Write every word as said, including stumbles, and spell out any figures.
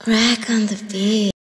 Crack on the beat.